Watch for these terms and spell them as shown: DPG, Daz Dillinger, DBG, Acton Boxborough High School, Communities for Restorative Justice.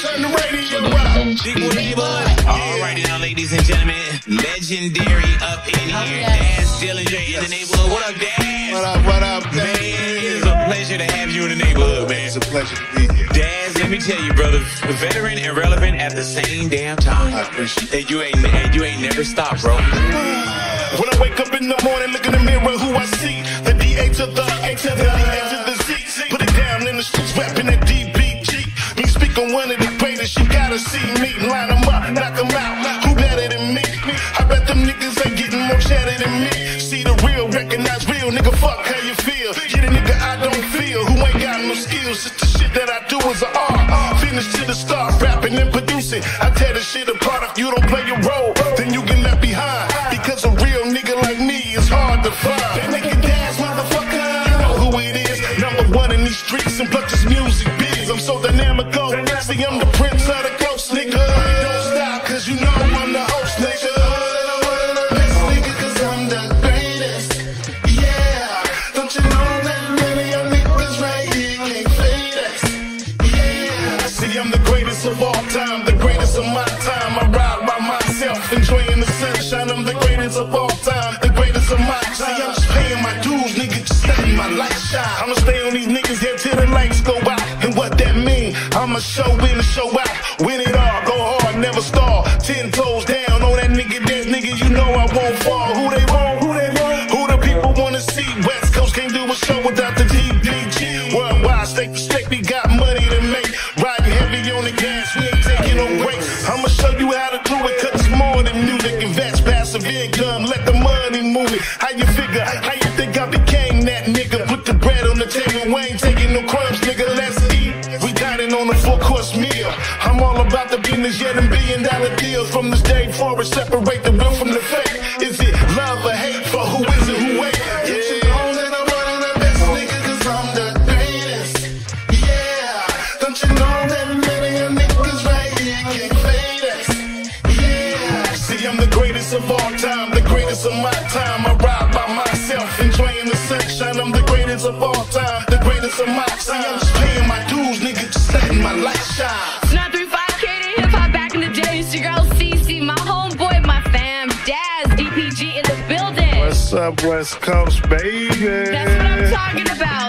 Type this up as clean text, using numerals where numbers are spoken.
Turn the radio up. Alrighty now, ladies and gentlemen, legendary up in here. Daz Dillinger in the neighborhood. What up, Daz? What up, man? It is a pleasure to have you in the neighborhood, man. It's a pleasure to be here. Daz, let me tell you, brother, veteran and relevant at the same damn time. I appreciate it. And you ain't never stopped, bro. When I wake up in the morning, look in the mirror, who I see? The DA to the A to the D to the Z. Put it down in the streets, rapping at DBG. Me speak on one of the greatest, you gotta see me. Line them up, knock them out, who better than me? I bet them niggas ain't getting more chatter than me. See the real, recognize real, nigga, fuck how you feel. Get a nigga I don't feel, who ain't got no skills. Just the shit that I do is an art. Finish to the start, rapping and producing. I tear the shit apart if you don't play your role. Then you get left behind. It's hard to find. They make it dance, motherfucker. You know who it is. #1 in these streets and plus this music biz. I'm so dynamical. See, I'm the prince of the coast, nigga. Don't stop, cause you know I'm the host, nigga. Best nigga, cause I'm the greatest. Yeah. Don't you know that really your niggas right here can't fade us? Yeah. See, I'm the greatest of all time. The greatest of my time. I ride by myself, enjoying the sunshine. I'm the greatest of all time. I'm just paying my dues, nigga, just letting my light shine. I'ma stay on these niggas here till the lights go out. And what that mean? I'ma show in and show out. Win it all, go hard, never stall. 10 toes down on that nigga dance, nigga, you know I won't fall. Who they want? Who they want? Who the people wanna see? West Coast can't do a show without the DBG. Worldwide, state to state, we got money to make. Riding heavy on the gas, we ain't taking no breaks. I'ma show you how to do it, cause it's more than music. Invest passive income, let the money move it. How you figure? How you think I became that nigga? Put the bread on the table, we ain't taking no crumbs, nigga. Let's eat. We dining on a full-course meal. I'm all about the business, yeah, them billion-dollar deals. From this day forward, separate the real from the fake. Is it love or hate? For who is it? Who ain't? Yeah. Of all time, the greatest of my time. I ride by myself, enjoying the sunshine. I'm the greatest of all time, the greatest of my time. I'm just paying my dues, nigga, just letting my light shine. It's not 3-5 K to hip hop back in the day. It's your girl CC, my homeboy, my fam, Daz, DPG in the building. What's up, West Coast, baby? That's what I'm talking about.